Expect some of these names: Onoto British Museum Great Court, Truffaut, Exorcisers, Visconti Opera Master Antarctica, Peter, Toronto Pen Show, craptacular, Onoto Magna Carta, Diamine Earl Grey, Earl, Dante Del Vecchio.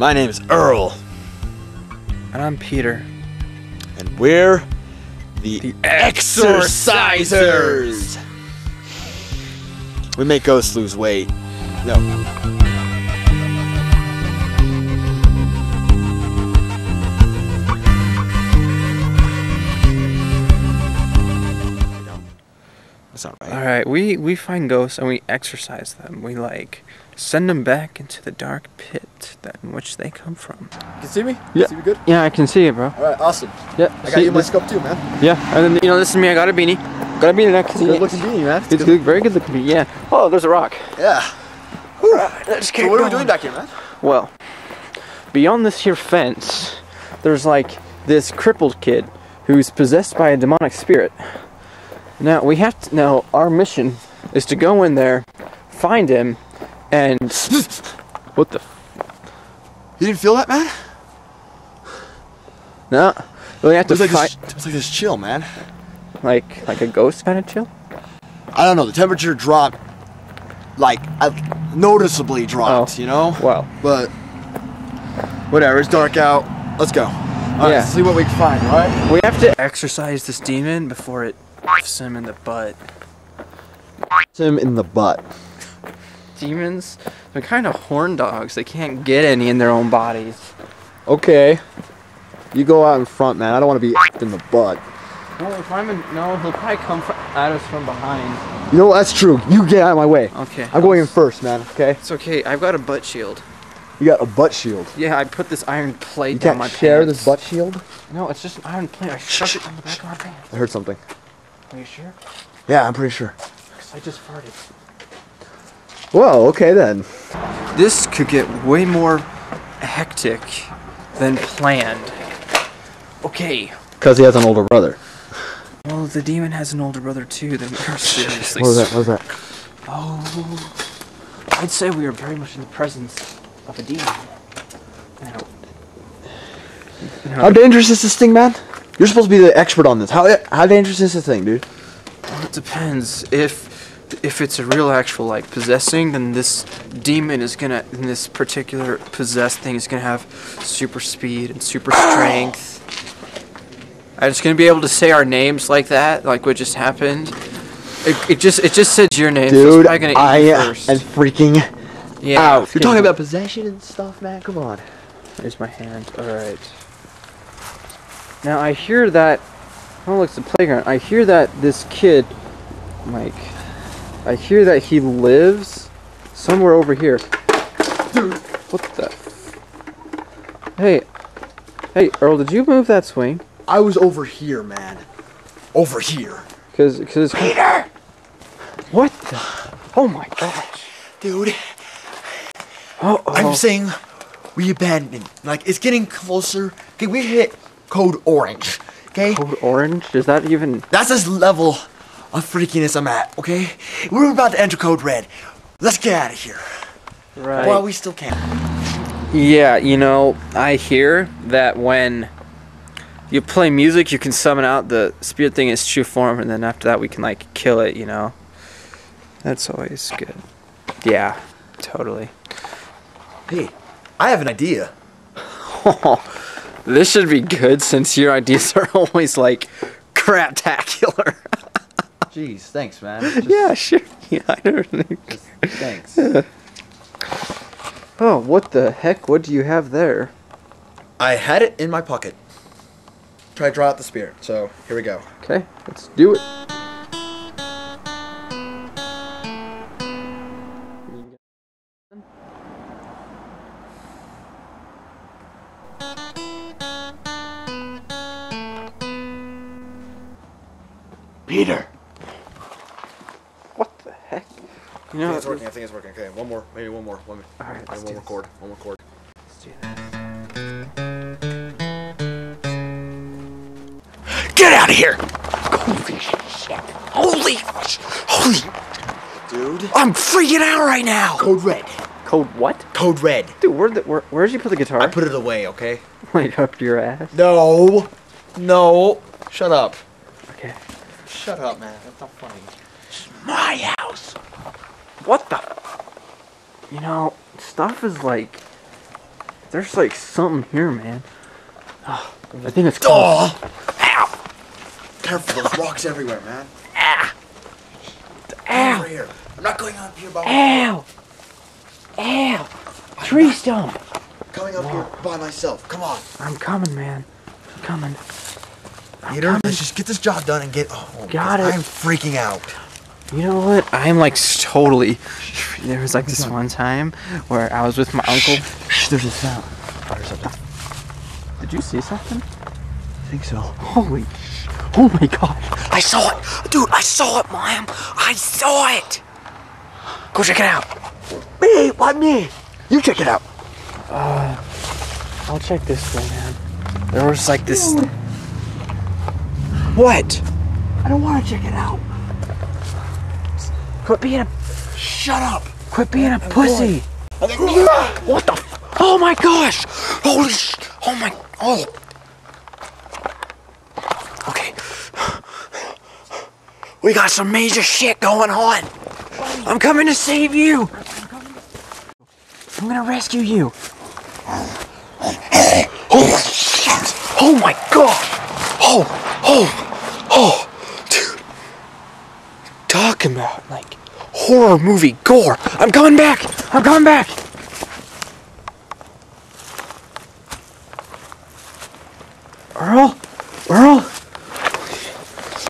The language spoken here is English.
My name is Earl. And I'm Peter. And we're the Exorcisers. We make ghosts lose weight. No. Right. All right, we find ghosts and we exorcise them. We send them back into the dark pit that in which they come from. You can see me? Yeah. Can you see me good? Yeah, I can see you, bro. All right, awesome. Yeah. I got you my scope too, man. Yeah, and then, this is me. I got a beanie. It's a good looking beanie, man. It's good. Very good looking beanie. Yeah. Oh, there's a rock. Yeah. All right, let's get going. What are we doing back here, man? Well, beyond this here fence, there's this crippled kid who's possessed by a demonic spirit. Now we have to. Now our mission is to go in there, find him, and what the? You didn't feel that, man? No. We have to fight. It was like this chill, man. Like a ghost kind of chill. I don't know. The temperature dropped, noticeably dropped. Oh. You know. Wow. But whatever. It's dark out. Let's go. All right, let's see what we can find. All right. We have to exorcise this demon before it. Him in the butt. Him in the butt. Demons, they're kind of horn dogs. They can't get any in their own bodies. Okay. You go out in front, man. I don't want to be in the butt. Well, if I'm in, no, he'll probably come at us from behind. You know, that's true. You get out of my way. Okay. I'm going in first, man. Okay. It's okay. I've got a butt shield. You got a butt shield? Yeah, I put this iron plate down my pants. You can't share this butt shield? No, it's just an iron plate. I shoved it on the back of my pants. I heard something. Are you sure? Yeah, I'm pretty sure. Because I just farted. Whoa, okay then. This could get way more hectic than planned. Okay. Because he has an older brother. Well, the demon has an older brother too. Then we're seriously. What was that? Oh. I'd say we are very much in the presence of a demon. No. How dangerous is this thing, man? You're supposed to be the expert on this. How dangerous is this thing, dude? Well, it depends. If it's a real actual possessing, then this demon is gonna, in this particular possessed thing, is gonna have super speed and super strength. I'm just gonna be able to say our names like that, like what just happened. It just said your name. Dude, so I am freaking out. You're talking about possession and stuff, man. Come on. There's my hand. All right. Now I hear that. Oh, look, it's the playground. I hear that this kid, I hear that he lives somewhere over here. Dude, what the? Hey, Earl, did you move that swing? I was over here, man. Over here. Cause. Peter. What the? Oh my gosh, dude. Uh-oh. I'm saying, we abandoned. It's getting closer. Okay, we hit. Code orange, okay? Code orange? Is that even... That's this level of freakiness I'm at, okay? We're about to enter code red. Let's get out of here. Right. While we still can. Yeah, I hear that when you play music, you can summon out the spirit thing in its true form, and then after that we can, kill it, That's always good. Yeah, totally. Hey, I have an idea. This should be good since your ideas are always craptacular. Jeez, thanks, man. Yeah, sure. Yeah, I don't think. Thanks. Yeah. Oh, what the heck? What do you have there? I had it in my pocket. Try to draw out the spear. So here we go. Okay, let's do it. Peter! What the heck? I think it's working. Okay, one more. Maybe one more. Alright, one more chord. One more chord. Let's do that. Get out of here! Holy shit. Holy. Dude. I'm freaking out right now! Code red. Code what? Code red. Dude, where'd you put the guitar? I put it away, okay? Up your ass? No. No. Shut up. Okay. Shut up, man. That's not funny. It's my house. What the? Stuff is There's like something here, man. Oh, I think it's close. Oh. Ow! Careful, there's rocks everywhere, man. Ah! Ow! Here. I'm not going up here, by myself. Ow! Ow! Tree stump! Coming up here by myself. Come on. I'm coming, man. I'm coming. Peter, let's just get this job done and get home. Got it. I'm freaking out. You know what? I'm like totally. There was like this one time where I was with my uncle. There's a sound. Did you see something? I think so. Holy. Oh my God. I saw it. Dude, I saw it, Mom. I saw it. Go check it out. Me? Why me? You check it out. I'll check this way, man. There was like this. Dude. What? I don't want to check it out. Quit being a. Shut up! Quit being a pussy! What the? Oh my gosh! Holy sh! Oh my! Oh. Okay. We got some major shit going on. I'm coming to save you. I'm gonna rescue you. Holy shit! Oh my God! Oh. Oh, oh, dude. Talking about like horror movie gore. I'm coming back. I'm coming back. Earl? Earl?